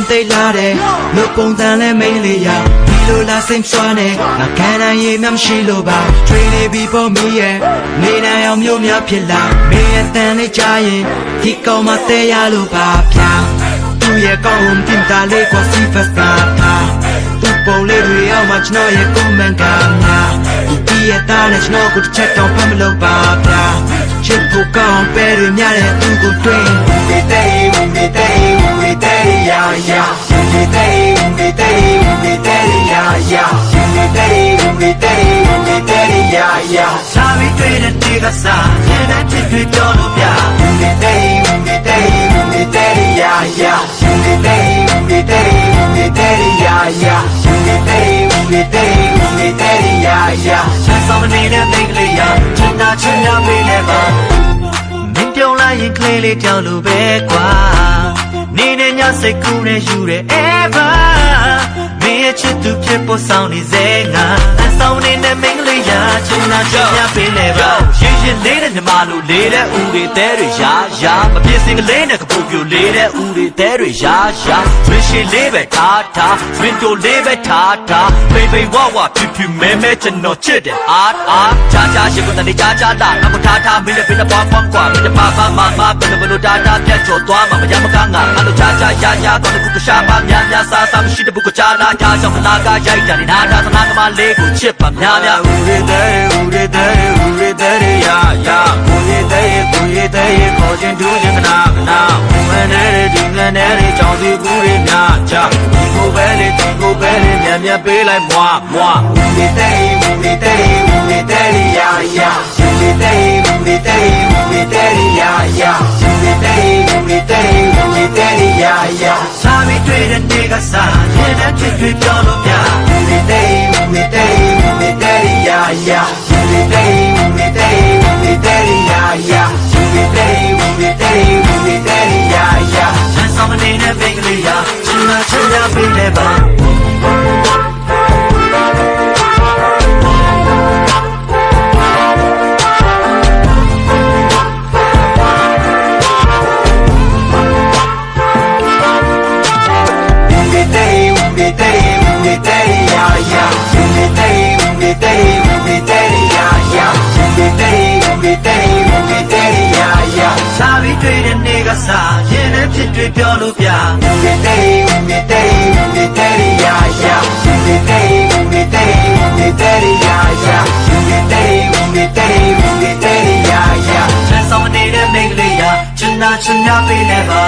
ရင်သိလာတယ်လို့ပုံစံလဲမိန်လေးရဒီလိုလားစိတ်ဆွမ်းတယ်ငါခံနိုင်ရမှမရှိလို့ပါ Training people me ရဲ့နေနိုင်အောင်မျိုးများဖြစ်လာမင်းရဲ့တန်လေးကြားရင်ဒီကောင်မသေးရလို့ပါဗျာသူရဲ့ကောင်းအောင်တင်တာလေးကိုစီဖက်တာသူပုံလေးတွေအောင်မှကျွန်တော်ရဲ့ကွန်မန်ကများဒီပြည့်ရတာနဲ့ကျွန်တော်ကိုချက်တော့ဖမ်းမလို့ပါဗျာချစ်ဖို့ကောင်းပဲရများတဲ့သူကိုတွေ့မင်းပြုံးလိုက်ရင်ကလေးလေးတောင်လိုပဲကွာနေနဲ့ညစိတ်ကူးနဲ့ယူတဲ့ ever မင်းရဲ့ချစ်သူဖြစ်ပေါ်ဆောင်နေစေငါအဆောင်နေနဲ့မင်္ဂလာရာချင်လာချင်ရပေးလေပါရင်ရင်လေးတဲ့မြမလိုလေးတဲ့ဦးတွေတဲတွေရာရာမပြည့်စင်ကလေးနဲ့ကပူပြိုလေးတဲ့ဦးတွေတဲတွေရာရာရွှေရှည်လေးပဲထားထားဝင်းတိုလေးပဲထားထားဖေးဖေးဝါဝါဖြူဖြူမဲမဲကျွန်တော်ချစ်တယ်အာအာချာချာရှိကုန်တဲ့ချာချာတာငါမထားထားမင်းရဲ့ဖိနှပွားပွားကွာမင်းရဲ့ပါပါမမဘယ်လိုဘယ်လိုတာတာပြတ်ကျော်သွားမှာမရမကငါအဲ့လိုချာချာရာရာတော့ခုကရှာပါများများစားစားမရှိတဲ့ဘုကချာလာတာကြောင့်လာကရိုက်တာနေနာတာသနာကမလေးကိုချစ်ပါများများဦးတွေတဲဦးတွေတဲဦးတွေတဲရာရာဦးတွေတဲဦးတွေတဲခေါ်ခြင်းဒူးခြင်းကနာကနာဦးမနဲ့ဒီမနဲ့ကြောင်စီကူးတွေများချဒီကိုပဲလေဒီကိုပဲလေမြန်မြန်ပေးလိုက်မွာမွာဦးတွေတဲဦးတွေတဲဦးတွေတဲရာရာဦးတွေတဲဦးတွေတဲဦးတွေတဲရာရာဦးတွေတဲဦးတွေတဲဦးတွေတဲရာရာသာမီတွေ့တဲ့နေ့ကစားရင်နဲ့ချစ်ချစ်ပြောလို့ပြဦးတွေတဲဦးတွေတဲဦးတွေတဲရာရာပြောလို့ပြတေတေတေတေတေတေရာရာတေတေတေတေတေတေရာရာတေတေတေတေတေတေရာရာ transform နေတဲ့မိတ်ကလေးရာချင်နာချင်နာပေးနေပါ